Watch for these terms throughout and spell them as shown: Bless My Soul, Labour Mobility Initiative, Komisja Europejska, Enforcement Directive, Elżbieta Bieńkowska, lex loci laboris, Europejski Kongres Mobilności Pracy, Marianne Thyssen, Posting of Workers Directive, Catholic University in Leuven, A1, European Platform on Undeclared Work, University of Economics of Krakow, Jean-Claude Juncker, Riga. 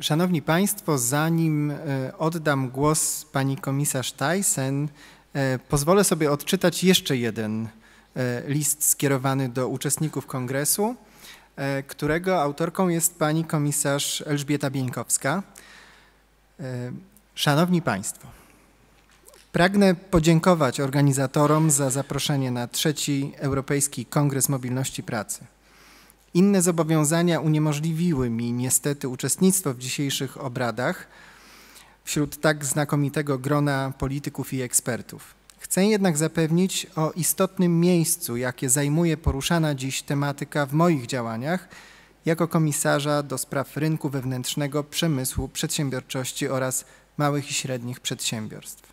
Szanowni Państwo, zanim oddam głos pani komisarz Thyssen, pozwolę sobie odczytać jeszcze jeden list skierowany do uczestników kongresu, którego autorką jest pani komisarz Elżbieta Bieńkowska. Szanowni Państwo, pragnę podziękować organizatorom za zaproszenie na III Europejski Kongres Mobilności Pracy. Inne zobowiązania uniemożliwiły mi niestety uczestnictwo w dzisiejszych obradach wśród tak znakomitego grona polityków i ekspertów. Chcę jednak zapewnić o istotnym miejscu, jakie zajmuje poruszana dziś tematyka w moich działaniach jako komisarza do spraw rynku wewnętrznego, przemysłu, przedsiębiorczości oraz małych i średnich przedsiębiorstw.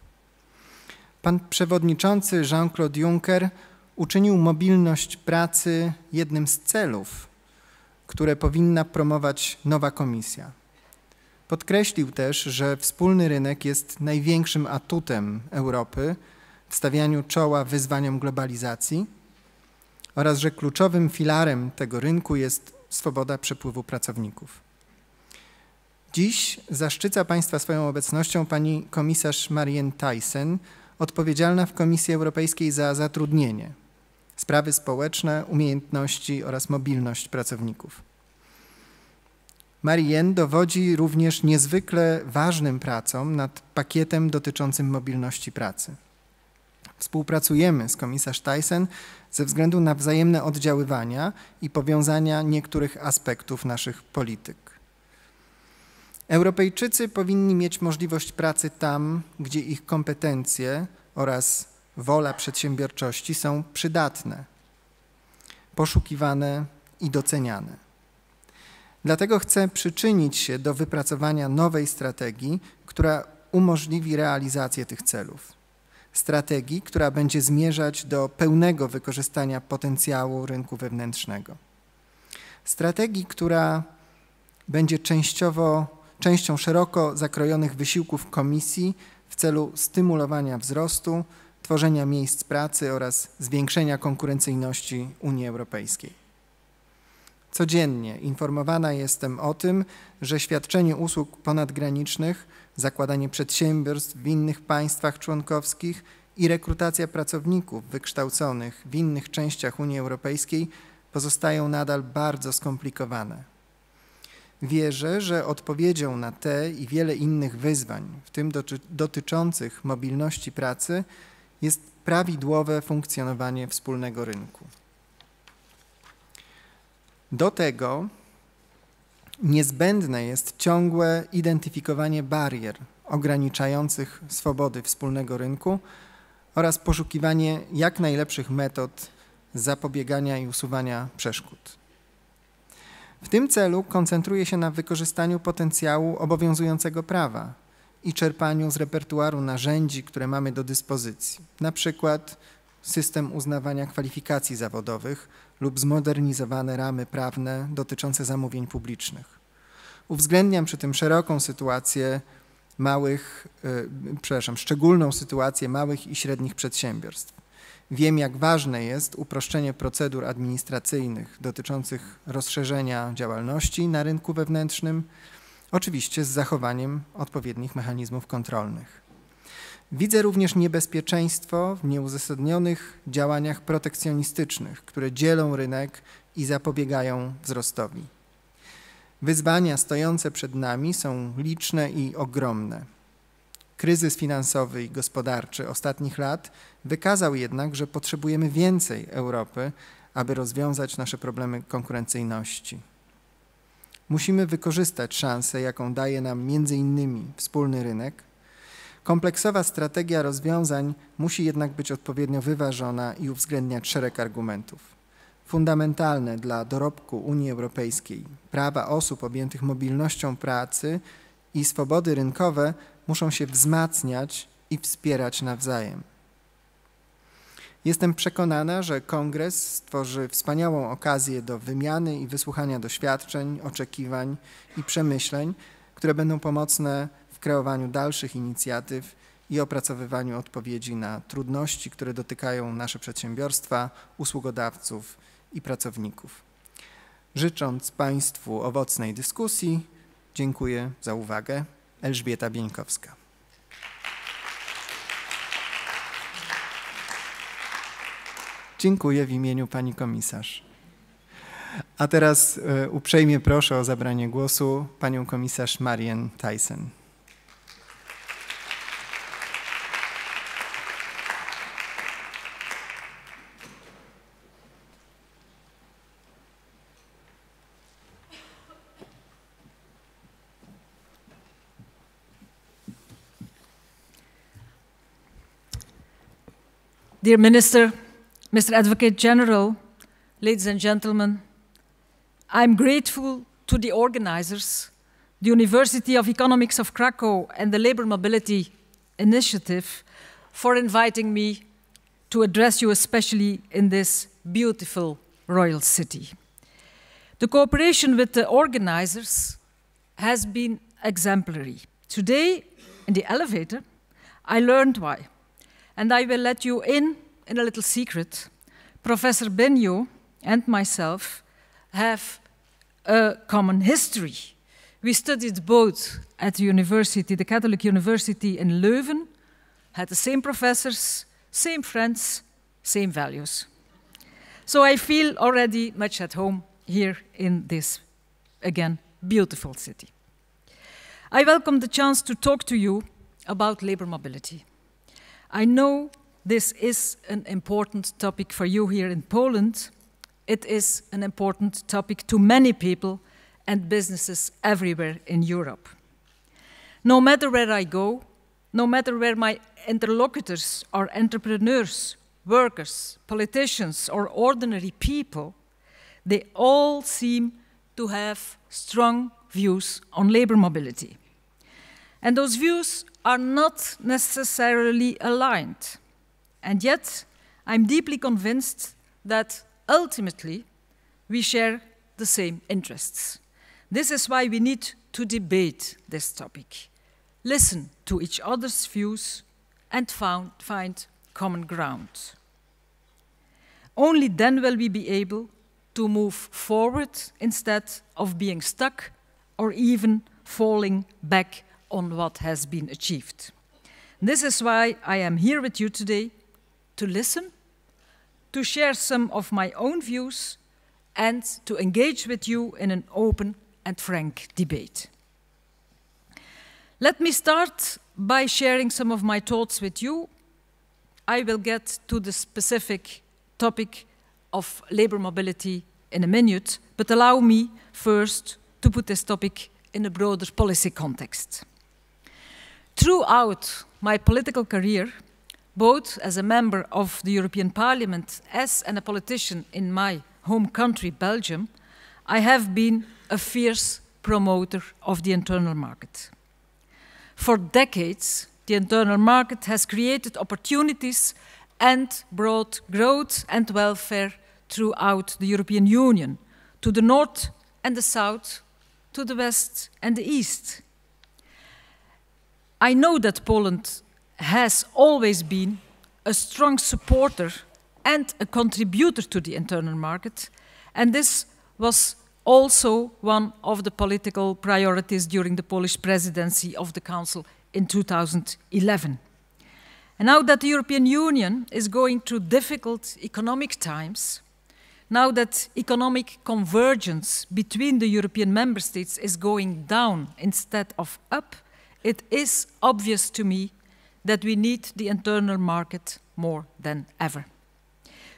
Pan przewodniczący Jean-Claude Juncker uczynił mobilność pracy jednym z celów, które powinna promować nowa komisja. Podkreślił też, że wspólny rynek jest największym atutem Europy w stawianiu czoła wyzwaniom globalizacji oraz że kluczowym filarem tego rynku jest swoboda przepływu pracowników. Dziś zaszczyca Państwa swoją obecnością pani komisarz Marianne Thyssen, odpowiedzialna w Komisji Europejskiej za zatrudnienie, sprawy społeczne, umiejętności oraz mobilność pracowników. Marianne dowodzi również niezwykle ważnym pracom nad pakietem dotyczącym mobilności pracy. Współpracujemy z komisarz Thyssen ze względu na wzajemne oddziaływania i powiązania niektórych aspektów naszych polityk. Europejczycy powinni mieć możliwość pracy tam, gdzie ich kompetencje oraz wola przedsiębiorczości są przydatne, poszukiwane i doceniane. Dlatego chcę przyczynić się do wypracowania nowej strategii, która umożliwi realizację tych celów. Strategii, która będzie zmierzać do pełnego wykorzystania potencjału rynku wewnętrznego. Strategii, która będzie częścią szeroko zakrojonych wysiłków Komisji w celu stymulowania wzrostu, tworzenia miejsc pracy oraz zwiększenia konkurencyjności Unii Europejskiej. Codziennie informowana jestem o tym, że świadczenie usług ponadgranicznych, zakładanie przedsiębiorstw w innych państwach członkowskich i rekrutacja pracowników wykształconych w innych częściach Unii Europejskiej pozostają nadal bardzo skomplikowane. Wierzę, że odpowiedzią na te i wiele innych wyzwań, w tym dotyczących mobilności pracy, jest prawidłowe funkcjonowanie wspólnego rynku. Do tego niezbędne jest ciągłe identyfikowanie barier ograniczających swobody wspólnego rynku oraz poszukiwanie jak najlepszych metod zapobiegania i usuwania przeszkód. W tym celu koncentruję się na wykorzystaniu potencjału obowiązującego prawa i czerpaniu z repertuaru narzędzi, które mamy do dyspozycji, na przykład system uznawania kwalifikacji zawodowych lub zmodernizowane ramy prawne dotyczące zamówień publicznych. Uwzględniam przy tym szczególną sytuację małych i średnich przedsiębiorstw. Wiem, jak ważne jest uproszczenie procedur administracyjnych dotyczących rozszerzenia działalności na rynku wewnętrznym, oczywiście z zachowaniem odpowiednich mechanizmów kontrolnych. Widzę również niebezpieczeństwo w nieuzasadnionych działaniach protekcjonistycznych, które dzielą rynek i zapobiegają wzrostowi. Wyzwania stojące przed nami są liczne i ogromne. Kryzys finansowy i gospodarczy ostatnich lat wykazał jednak, że potrzebujemy więcej Europy, aby rozwiązać nasze problemy konkurencyjności. Musimy wykorzystać szansę, jaką daje nam m.in. wspólny rynek. Kompleksowa strategia rozwiązań musi jednak być odpowiednio wyważona i uwzględniać szereg argumentów. Fundamentalne dla dorobku Unii Europejskiej prawa osób objętych mobilnością pracy i swobody rynkowe muszą się wzmacniać i wspierać nawzajem. Jestem przekonana, że kongres stworzy wspaniałą okazję do wymiany i wysłuchania doświadczeń, oczekiwań i przemyśleń, które będą pomocne w kreowaniu dalszych inicjatyw i opracowywaniu odpowiedzi na trudności, które dotykają nasze przedsiębiorstwa, usługodawców i pracowników. Życząc Państwu owocnej dyskusji, dziękuję za uwagę. Elżbieta Bieńkowska. Dziękuję w imieniu Pani Komisarz. A teraz uprzejmie proszę o zabranie głosu Panią Komisarz Marianne Thyssen. Dear Minister, Mr. Advocate General, ladies and gentlemen, I'm grateful to the organizers, the University of Economics of Krakow and the Labour Mobility Initiative for inviting me to address you especially in this beautiful royal city. The cooperation with the organizers has been exemplary. Today, in the elevator, I learned why. And I will let you in a little secret. Professor Benio and myself have a common history. We studied both at the university, the Catholic University in Leuven, had the same professors, same friends, same values. So I feel already much at home here in this, again, beautiful city. I welcome the chance to talk to you about labor mobility. I know this is an important topic for you here in Poland. It is an important topic to many people and businesses everywhere in Europe. No matter where I go, no matter where my interlocutors are entrepreneurs, workers, politicians, or ordinary people, they all seem to have strong views on labor mobility. And those views are not necessarily aligned. And yet, I'm deeply convinced that ultimately we share the same interests. This is why we need to debate this topic, listen to each other's views, and find common ground. Only then will we be able to move forward instead of being stuck or even falling back on what has been achieved. This is why I am here with you today, to listen, to share some of my own views, and to engage with you in an open and frank debate. Let me start by sharing some of my thoughts with you. I will get to the specific topic of labor mobility in a minute, but allow me first to put this topic in a broader policy context. Throughout my political career, both as a member of the European Parliament as and a politician in my home country, Belgium, I have been a fierce promoter of the internal market. For decades, the internal market has created opportunities and brought growth and welfare throughout the European Union, to the north and the south, to the west and the east. I know that Poland has always been a strong supporter and a contributor to the internal market, and this was also one of the political priorities during the Polish presidency of the Council in 2011. And now that the European Union is going through difficult economic times, now that economic convergence between the European member states is going down instead of up, it is obvious to me that we need the internal market more than ever.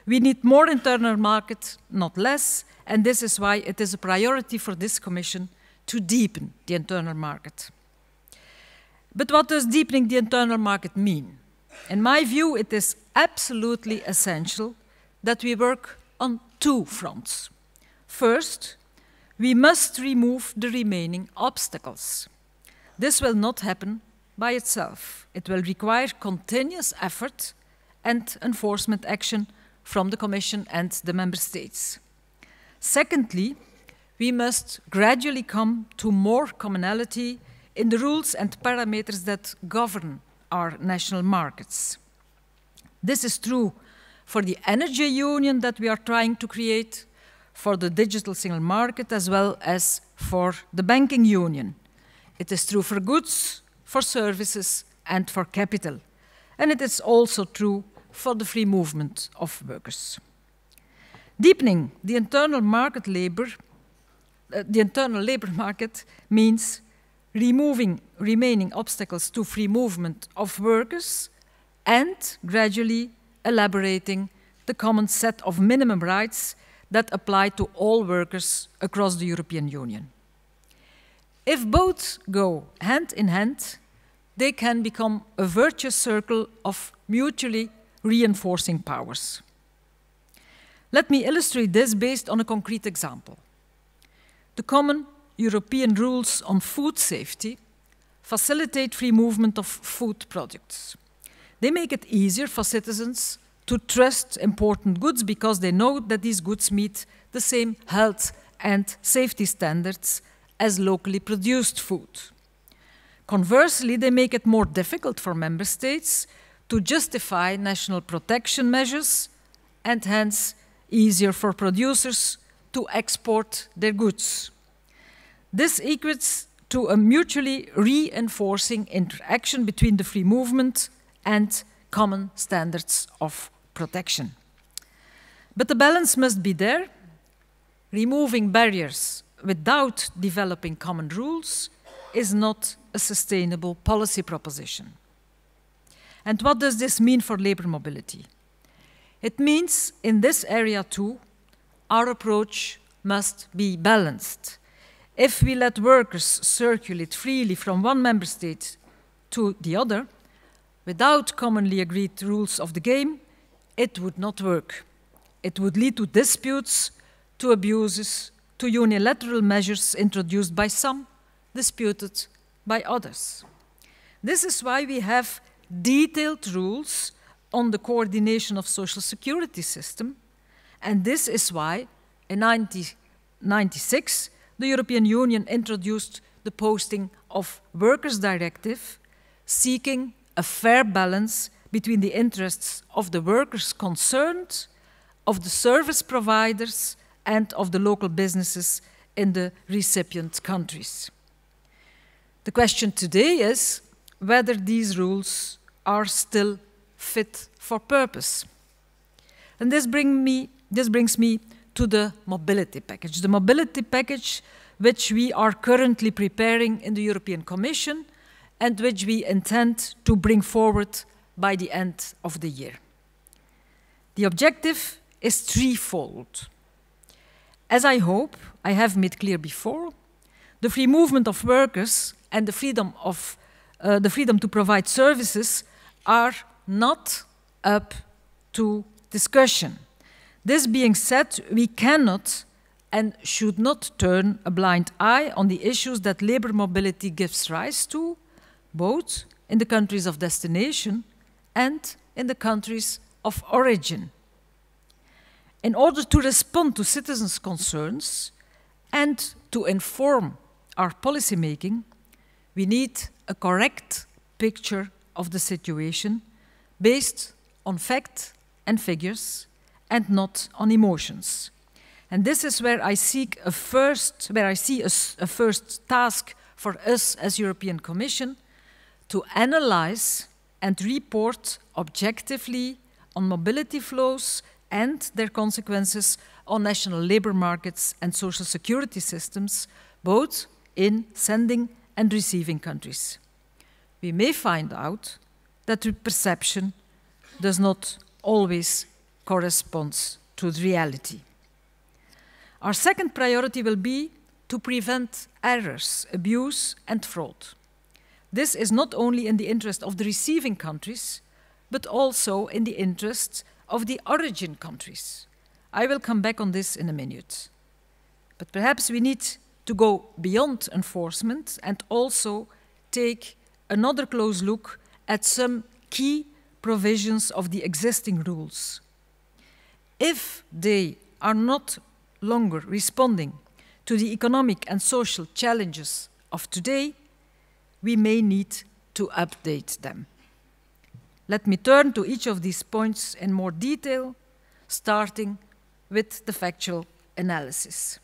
We need more internal market, not less, and this is why it is a priority for this Commission to deepen the internal market. But what does deepening the internal market mean? In my view, it is absolutely essential that we work on two fronts. First, we must remove the remaining obstacles. This will not happen by itself. It will require continuous effort and enforcement action from the Commission and the Member States. Secondly, we must gradually come to more commonality in the rules and parameters that govern our national markets. This is true for the energy union that we are trying to create, for the digital single market, as well as for the banking union. It is true for goods, for services, and for capital. And it is also true for the free movement of workers. Deepening the internal market labor market means removing remaining obstacles to free movement of workers and gradually elaborating the common set of minimum rights that apply to all workers across the European Union. If both go hand in hand, they can become a virtuous circle of mutually reinforcing powers. Let me illustrate this based on a concrete example. The common European rules on food safety facilitate free movement of food products. They make it easier for citizens to trust important goods because they know that these goods meet the same health and safety standards as locally produced food. Conversely, they make it more difficult for member states to justify national protection measures and hence easier for producers to export their goods. This equates to a mutually reinforcing interaction between the free movement and common standards of protection. But the balance must be there. Removing barriers without developing common rules is not a sustainable policy proposition. And what does this mean for labor mobility? It means in this area too, our approach must be balanced. If we let workers circulate freely from one member state to the other, without commonly agreed rules of the game, it would not work. It would lead to disputes, to abuses, to unilateral measures introduced by some, disputed by others. This is why we have detailed rules on the coordination of social security system, and this is why in 1996 the European Union introduced the Posting of Workers Directive, seeking a fair balance between the interests of the workers concerned, of the service providers, and of the local businesses in the recipient countries. The question today is whether these rules are still fit for purpose. And this brings me to the mobility package. The mobility package which we are currently preparing in the European Commission and which we intend to bring forward by the end of the year. The objective is threefold. As I hope I have made clear before, the free movement of workers and the freedom to provide services are not up to discussion. This being said, we cannot and should not turn a blind eye on the issues that labor mobility gives rise to, both in the countries of destination and in the countries of origin. In order to respond to citizens' concerns and to inform our policymaking, we need a correct picture of the situation based on fact and figures and not on emotions. And this is where I seek a first task for us as European Commission, to analyze and report objectively on mobility flows and their consequences on national labor markets and social security systems, both in sending and receiving countries. We may find out that the perception does not always correspond to the reality. Our second priority will be to prevent errors, abuse, and fraud. This is not only in the interest of the receiving countries, but also in the interest of the origin countries. I will come back on this in a minute. But perhaps we need to go beyond enforcement and also take another close look at some key provisions of the existing rules. If they are not longer responding to the economic and social challenges of today, we may need to update them. Let me turn to each of these points in more detail, starting with the factual analysis.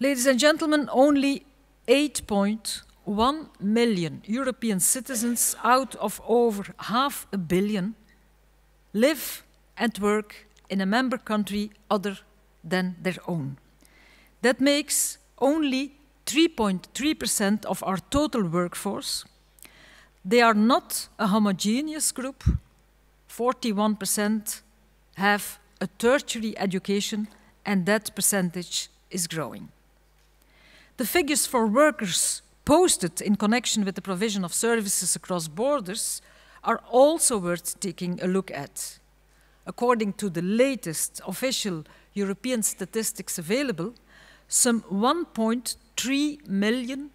Ladies and gentlemen, only 8.1 million European citizens out of over 500 million live and work in a member country other than their own. That makes only 3.3% of our total workforce. They are not a homogeneous group. 41% have a tertiary education, and that percentage is growing. The figures for workers posted in connection with the provision of services across borders are also worth taking a look at. According to the latest official European statistics available, some 1.3 million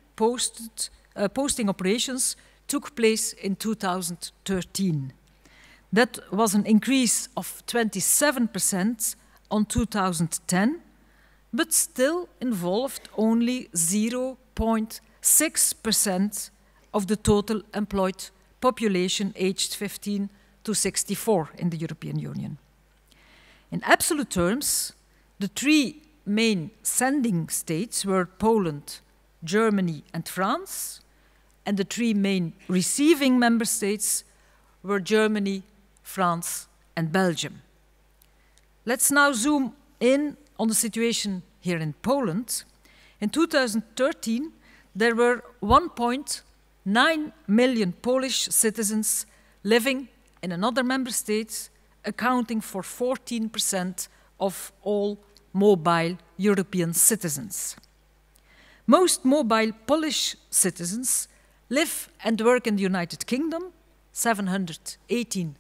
posting operations took place in 2013. That was an increase of 27% on 2010, but still involved only 0.6% of the total employed population aged 15 to 64 in the European Union. In absolute terms, the three main sending states were Poland, Germany and France, and the three main receiving member states were Germany, France and Belgium. Let's now zoom in on the situation here in Poland. In 2013, there were 1.9 million Polish citizens living in another member state, accounting for 14% of all mobile European citizens. Most mobile Polish citizens live and work in the United Kingdom, 718,000,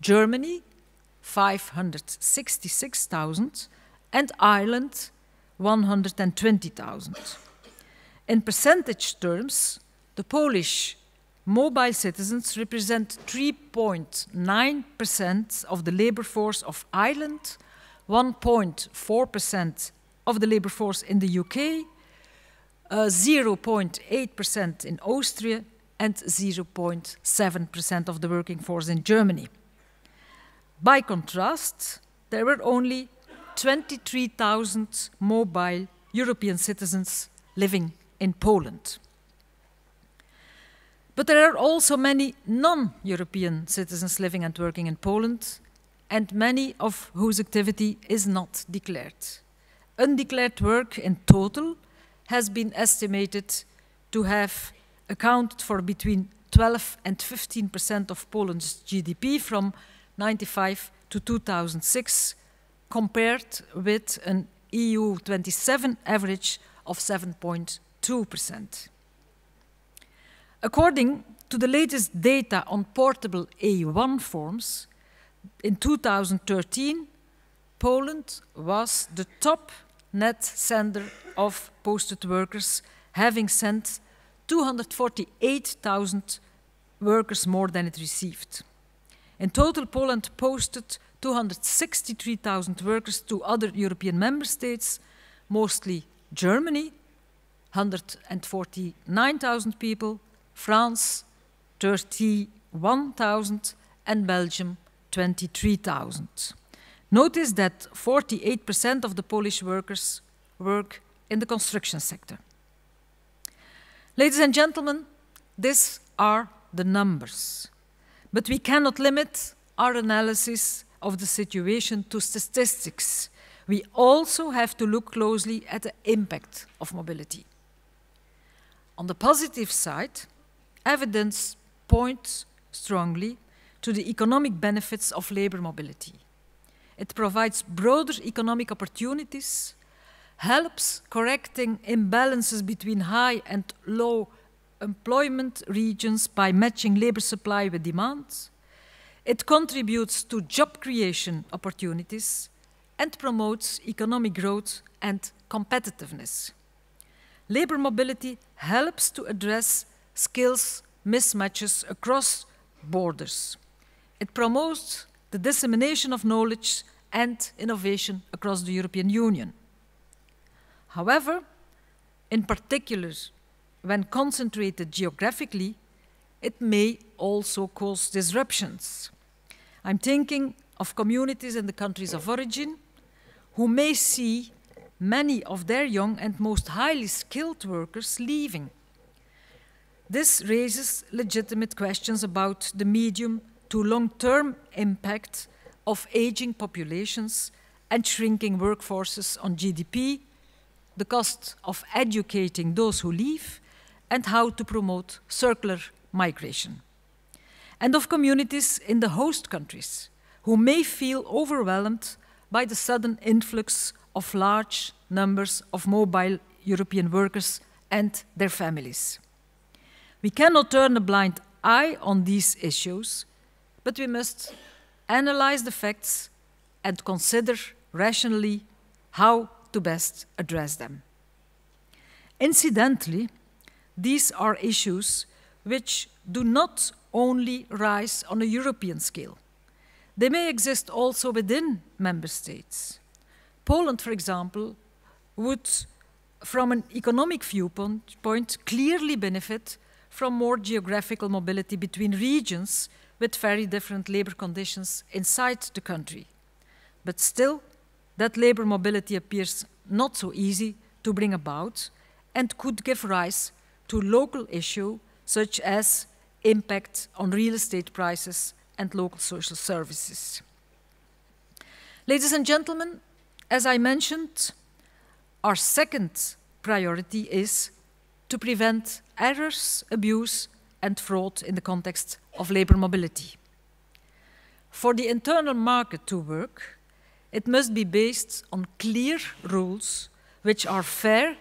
Germany, 566,000, and Ireland, 120,000. In percentage terms, the Polish mobile citizens represent 3.9% of the labour force of Ireland, 1.4% of the labour force in the UK, 0.8% in Austria, and 0.7% of the working force in Germany. By contrast, there were only 23,000 mobile European citizens living in Poland. But there are also many non-European citizens living and working in Poland, and many of whose activity is not declared. Undeclared work in total has been estimated to have accounted for between 12 and 15% of Poland's GDP from 1995 to 2006, compared with an EU 27 average of 7.2%. According to the latest data on portable A1 forms, in 2013, Poland was the top net sender of posted workers, having sent 248,000 workers more than it received. In total, Poland posted 263,000 workers to other European member states, mostly Germany, 149,000 people, France, 31,000, and Belgium, 23,000. Notice that 48% of the Polish workers work in the construction sector. Ladies and gentlemen, these are the numbers. But we cannot limit our analysis of the situation to statistics. We also have to look closely at the impact of mobility. On the positive side, evidence points strongly to the economic benefits of labour mobility. It provides broader economic opportunities, helps correcting imbalances between high and low employment regions by matching labour supply with demand. It contributes to job creation opportunities and promotes economic growth and competitiveness. Labour mobility helps to address skills mismatches across borders. It promotes the dissemination of knowledge and innovation across the European Union. However, in particular, when concentrated geographically, it may also cause disruptions. I'm thinking of communities in the countries of origin who may see many of their young and most highly skilled workers leaving. This raises legitimate questions about the medium to long-term impact of aging populations and shrinking workforces on GDP, the cost of educating those who leave, and how to promote circular migration. And of communities in the host countries who may feel overwhelmed by the sudden influx of large numbers of mobile European workers and their families. We cannot turn a blind eye on these issues, but we must analyze the facts and consider rationally how to best address them. Incidentally, these are issues which do not only rise on a European scale. They may exist also within member states. Poland, for example, would, from an economic viewpoint, clearly benefit from more geographical mobility between regions with very different labor conditions inside the country. But still, that labor mobility appears not so easy to bring about and could give rise to local issues such as impact on real estate prices and local social services. Ladies and gentlemen, as I mentioned, our second priority is to prevent errors, abuse, and fraud in the context of labor mobility. For the internal market to work, it must be based on clear rules which are fair,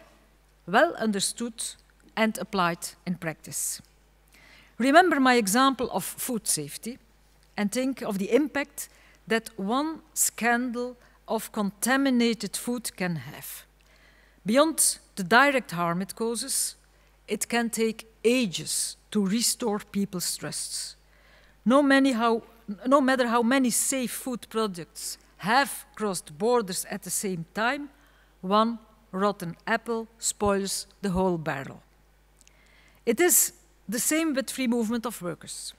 well understood, and applied in practice. Remember my example of food safety and think of the impact that one scandal of contaminated food can have. Beyond the direct harm it causes, it can take ages to restore people's trusts. No matter how many safe food products have crossed borders at the same time, one rotten apple spoils the whole barrel. It is the same with free movement of workers.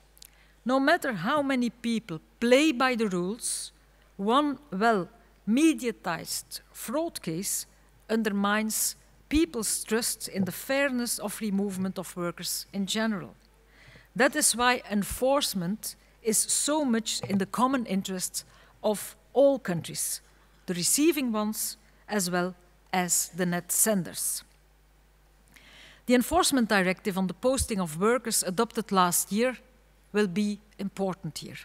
No matter how many people play by the rules, one well-mediatized fraud case undermines people's trust in the fairness of free movement of workers in general. That is why enforcement is so much in the common interest of all countries, the receiving ones as well as the net senders. The Enforcement Directive on the Posting of Workers adopted last year will be important here.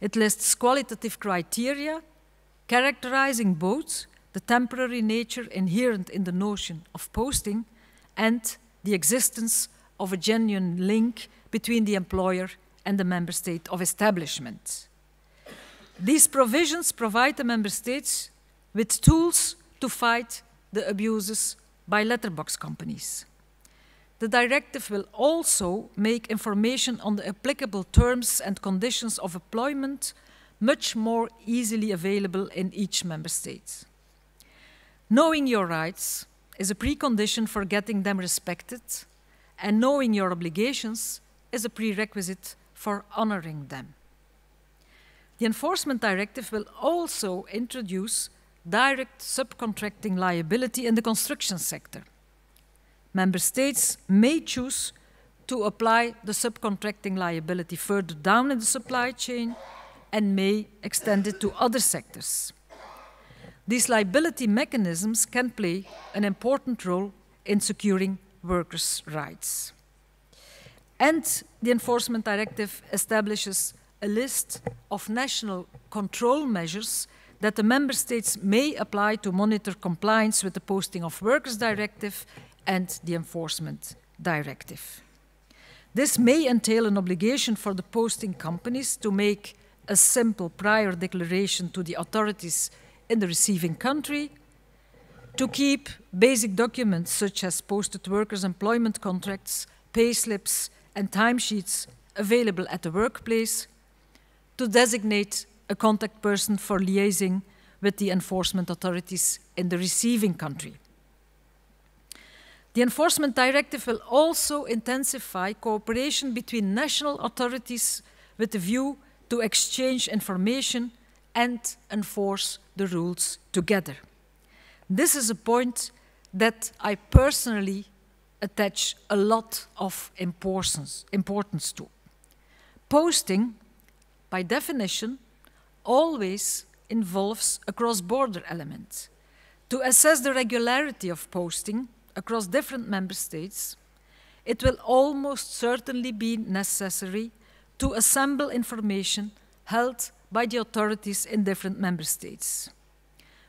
It lists qualitative criteria characterizing both the temporary nature inherent in the notion of posting and the existence of a genuine link between the employer and the member state of establishment. These provisions provide the member states with tools to fight the abuses by letterbox companies. The directive will also make information on the applicable terms and conditions of employment much more easily available in each member state. Knowing your rights is a precondition for getting them respected, and knowing your obligations is a prerequisite for honoring them. The Enforcement Directive will also introduce direct subcontracting liability in the construction sector. Member states may choose to apply the subcontracting liability further down in the supply chain and may extend it to other sectors. These liability mechanisms can play an important role in securing workers' rights. And the Enforcement Directive establishes a list of national control measures that the member states may apply to monitor compliance with the Posting of Workers Directive and the Enforcement Directive. This may entail an obligation for the posting companies to make a simple prior declaration to the authorities in the receiving country, to keep basic documents such as posted workers' employment contracts, payslips and timesheets available at the workplace, to designate a contact person for liaising with the enforcement authorities in the receiving country. The Enforcement Directive will also intensify cooperation between national authorities with a view to exchange information and enforce the rules together. This is a point that I personally attach a lot of importance to. Posting, by definition, always involves a cross-border element. To assess the regularity of posting across different member states, it will almost certainly be necessary to assemble information held by the authorities in different member states.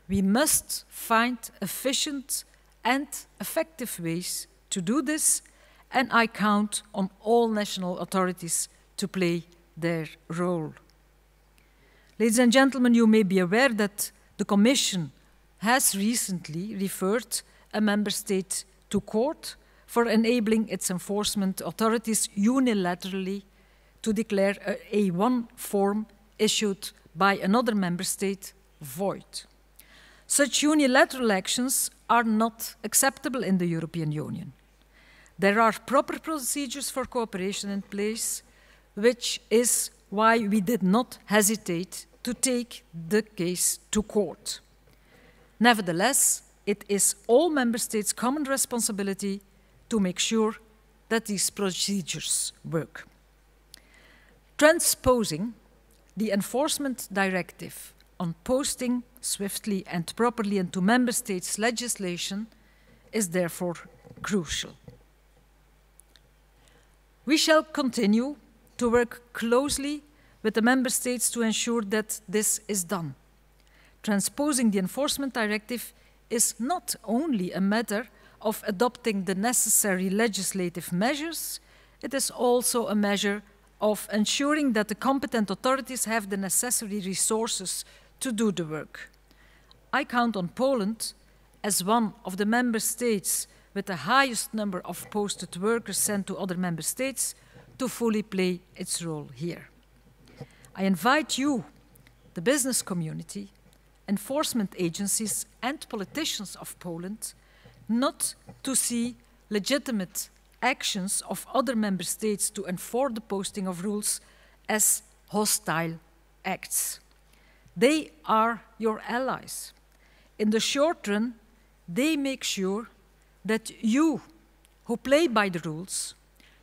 We must find efficient and effective ways to do this, and I count on all national authorities to play their role. Ladies and gentlemen, you may be aware that the Commission has recently referred a member state to court for enabling its enforcement authorities unilaterally to declare an A1 form issued by another member state void. Such unilateral actions are not acceptable in the European Union. There are proper procedures for cooperation in place, which is why we did not hesitate to take the case to court. Nevertheless, it is all member states' common responsibility to make sure that these procedures work. Transposing the Enforcement Directive on posting swiftly and properly into member states' legislation is therefore crucial. We shall continue to work closely with the member states to ensure that this is done. Transposing the Enforcement Directive is not only a matter of adopting the necessary legislative measures, it is also a measure of ensuring that the competent authorities have the necessary resources to do the work. I count on Poland as one of the member states with the highest number of posted workers sent to other member states to fully play its role here. I invite you, the business community, enforcement agencies and politicians of Poland, not to see legitimate actions of other member states to enforce the posting of rules as hostile acts. They are your allies. In the short run, they make sure that you, who play by the rules,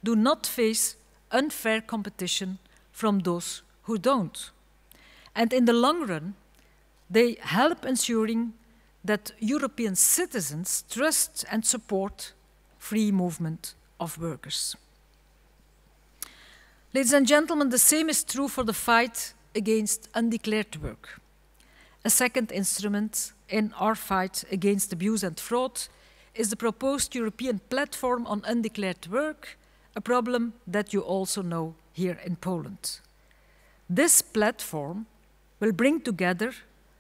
do not face unfair competition from those who don't. And in the long run, they help ensuring that European citizens trust and support free movement of workers. Ladies and gentlemen, the same is true for the fight against undeclared work. A second instrument in our fight against abuse and fraud is the proposed European Platform on Undeclared Work, a problem that you also know here in Poland. This platform will bring together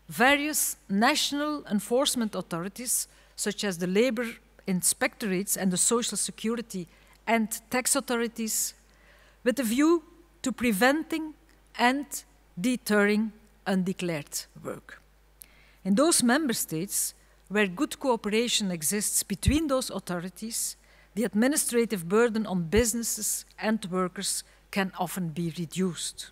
various national enforcement authorities, such as the Labour Inspectorates and the Social Security and tax authorities, with a view to preventing and deterring undeclared work. In those member states where good cooperation exists between those authorities, the administrative burden on businesses and workers can often be reduced.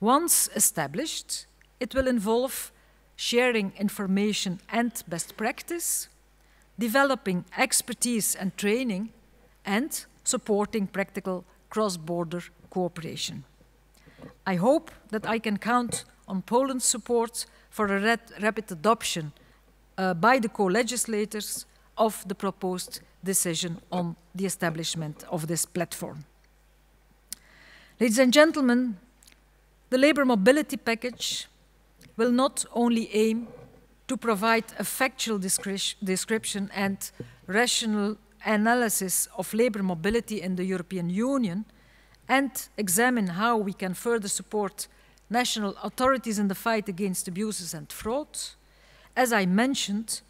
Once established, it will involve sharing information and best practice, developing expertise and training, and supporting practical cross-border cooperation. I hope that I can count on Poland's support for a rapid adoption by the co-legislators of the proposed decision on the establishment of this platform. Ladies and gentlemen, the Labour Mobility Package will not only aim to provide a factual description and rational analysis of labour mobility in the European Union, and examine how we can further support national authorities in the fight against abuses and fraud. As I mentioned,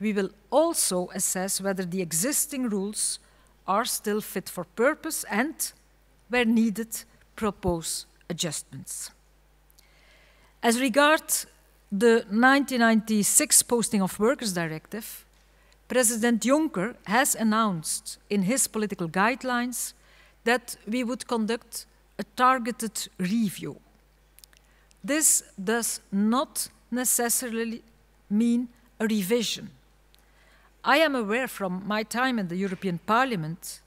we will also assess whether the existing rules are still fit for purpose and, where needed, propose adjustments. As regards the 1996 Posting of Workers Directive, President Juncker has announced in his political guidelines that we would conduct a targeted review. This does not necessarily mean a revision. I am aware from my time in the European Parliament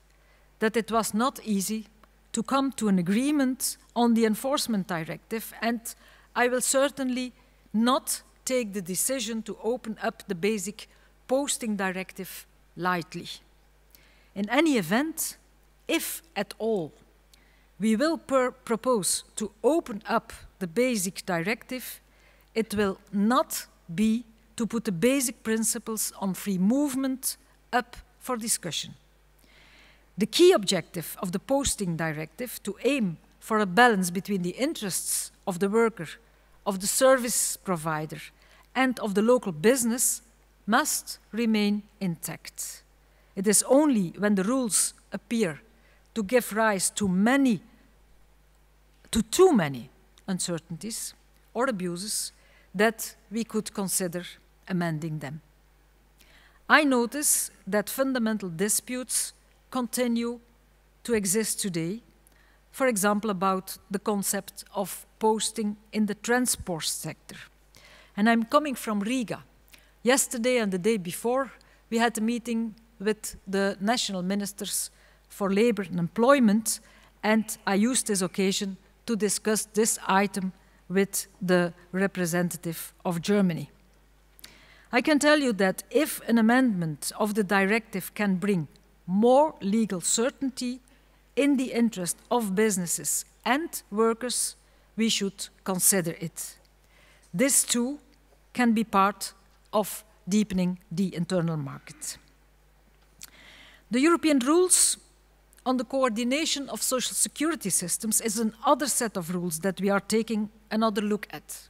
that it was not easy to come to an agreement on the Enforcement Directive, and I will certainly not take the decision to open up the basic Posting Directive lightly. In any event, if at all, we will propose to open up the basic directive, it will not be to put the basic principles on free movement up for discussion. The key objective of the Posting Directive, to aim for a balance between the interests of the worker, of the service provider, and of the local business, must remain intact. It is only when the rules appear to give rise to too many uncertainties or abuses that we could consider amending them. I notice that fundamental disputes continue to exist today, for example, about the concept of posting in the transport sector. And I'm coming from Riga. Yesterday and the day before, we had a meeting with the national ministers for Labour and Employment, and I used this occasion to discuss this item with the representative of Germany. I can tell you that if an amendment of the directive can bring more legal certainty in the interest of businesses and workers, we should consider it. This too can be part of deepening the internal market. The European rules on the coordination of social security systems is another set of rules that we are taking another look at.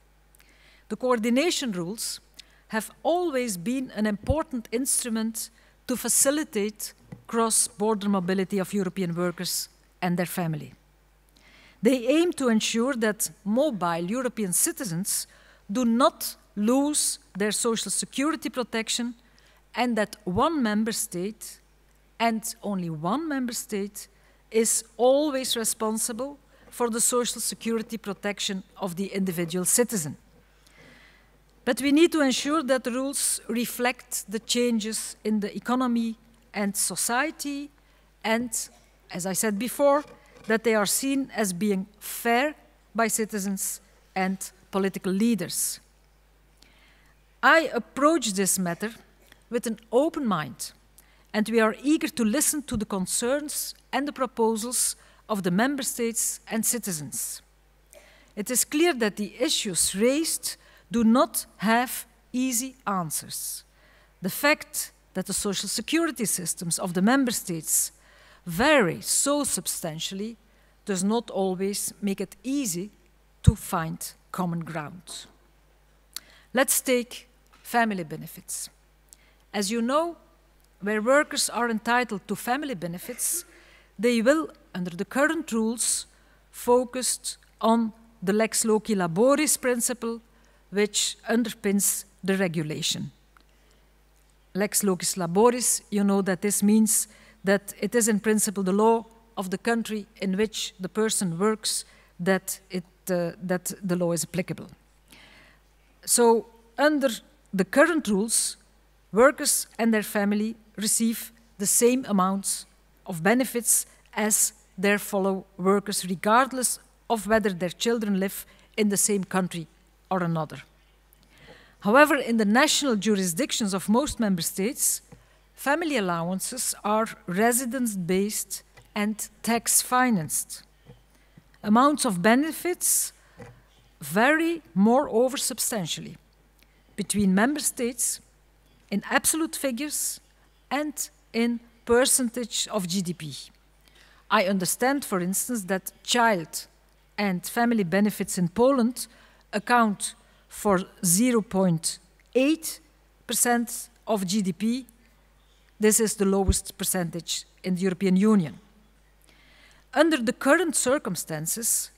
The coordination rules have always been an important instrument to facilitate cross-border mobility of European workers and their family. They aim to ensure that mobile European citizens do not lose their social security protection, and that one member state, and only one member state, is always responsible for the social security protection of the individual citizen. But we need to ensure that the rules reflect the changes in the economy and society, and, as I said before, that they are seen as being fair by citizens and political leaders. I approach this matter with an open mind, and we are eager to listen to the concerns and the proposals of the member states and citizens. It is clear that the issues raised do not have easy answers. The fact that the social security systems of the member states vary so substantially does not always make it easy to find common ground. Let's take family benefits. As you know, where workers are entitled to family benefits, they will, under the current rules, focused on the lex loci laboris principle, which underpins the regulation. Lex loci laboris, you know that this means that it is in principle the law of the country in which the person works that the law is applicable. So, under the current rules, workers and their family receive the same amounts of benefits as their fellow workers, regardless of whether their children live in the same country or another. However, in the national jurisdictions of most member states, family allowances are residence-based and tax-financed. Amounts of benefits vary, moreover, substantially between member states, in absolute figures and in percentage of GDP. I understand, for instance, that child and family benefits in Poland account for 0.8% of GDP. This is the lowest percentage in the European Union. Under the current circumstances,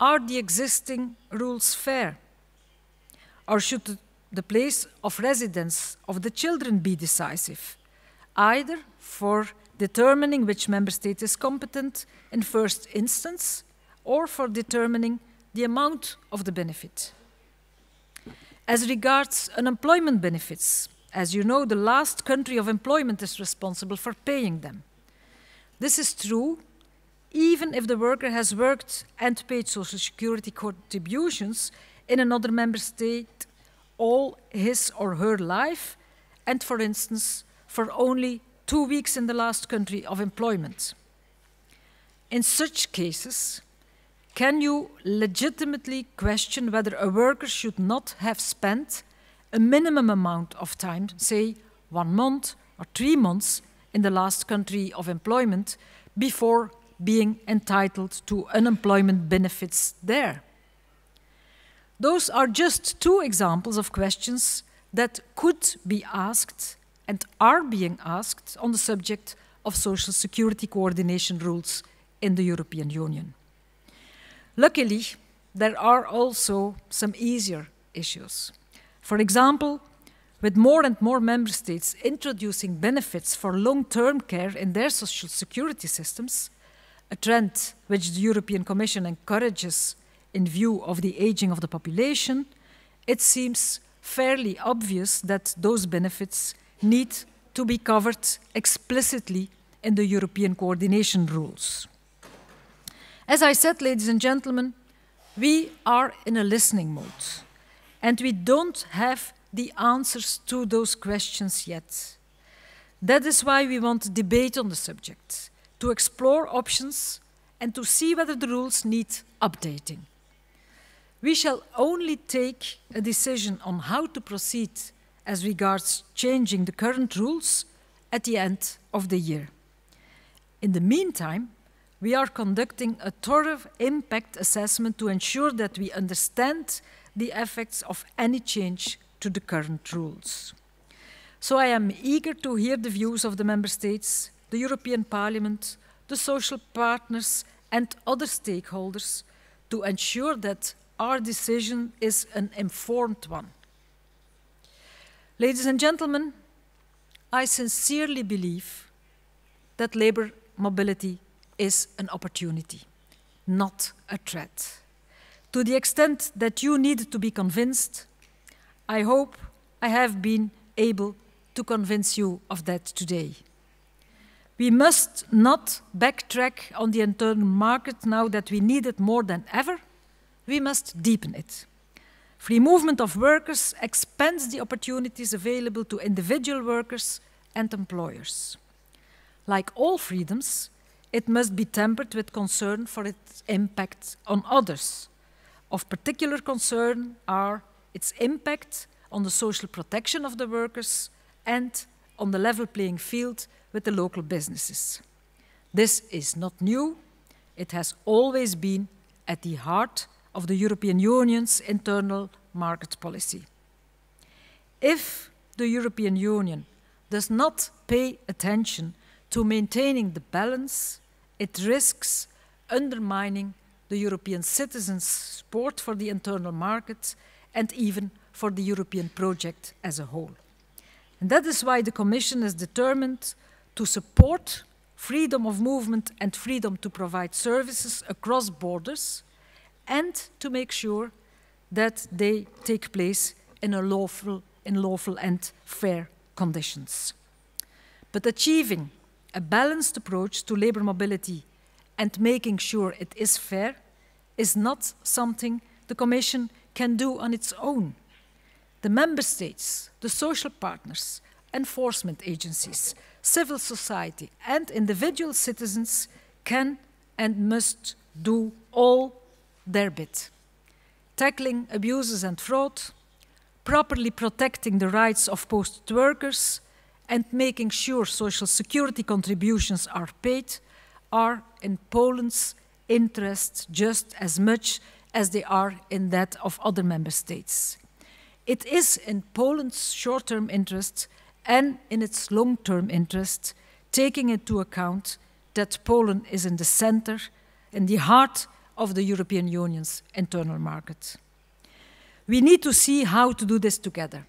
are the existing rules fair? Or should the place of residence of the children be decisive, either for determining which member state is competent in first instance, or for determining the amount of the benefit. As regards unemployment benefits, as you know, the last country of employment is responsible for paying them. This is true even if the worker has worked and paid Social Security contributions in another member state all his or her life, and for instance, for only 2 weeks in the last country of employment. In such cases, can you legitimately question whether a worker should not have spent a minimum amount of time, say 1 month or 3 months, in the last country of employment before being entitled to unemployment benefits there? Those are just 2 examples of questions that could be asked and are being asked on the subject of social security coordination rules in the European Union. Luckily, there are also some easier issues. For example, with more and more member states introducing benefits for long-term care in their social security systems, a trend which the European Commission encourages in view of the aging of the population, it seems fairly obvious that those benefits need to be covered explicitly in the European coordination rules. As I said, ladies and gentlemen, we are in a listening mode, and we don't have the answers to those questions yet. That is why we want debate on the subject, to explore options and to see whether the rules need updating. We shall only take a decision on how to proceed as regards changing the current rules at the end of the year. In the meantime, we are conducting a thorough impact assessment to ensure that we understand the effects of any change to the current rules. So I am eager to hear the views of the member states, the European Parliament, the social partners and other stakeholders to ensure that our decision is an informed one. Ladies and gentlemen, I sincerely believe that labour mobility is an opportunity, not a threat. To the extent that you need to be convinced, I hope I have been able to convince you of that today. We must not backtrack on the internal market now that we need it more than ever. We must deepen it. Free movement of workers expands the opportunities available to individual workers and employers. Like all freedoms, it must be tempered with concern for its impact on others. Of particular concern are its impact on the social protection of the workers and on the level playing field with the local businesses. This is not new. It has always been at the heart of the European Union's internal market policy. If the European Union does not pay attention to maintaining the balance, it risks undermining the European citizens' support for the internal market and even for the European project as a whole. And that is why the Commission is determined to support freedom of movement and freedom to provide services across borders, and to make sure that they take place in lawful and fair conditions. But achieving a balanced approach to labour mobility and making sure it is fair is not something the Commission can do on its own. The member states, the social partners, enforcement agencies, civil society and individual citizens can and must do all their bit. Tackling abuses and fraud, properly protecting the rights of posted workers and making sure social security contributions are paid are in Poland's interest just as much as they are in that of other member states. It is in Poland's short-term interest and in its long-term interest, taking into account that Poland is in the center, in the heart of the European Union's internal market. We need to see how to do this together,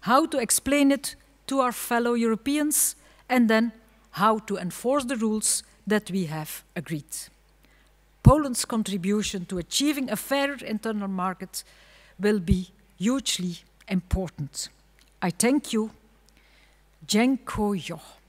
how to explain it to our fellow Europeans, and then how to enforce the rules that we have agreed. Poland's contribution to achieving a fairer internal market will be hugely important. I thank you. Dziękuję.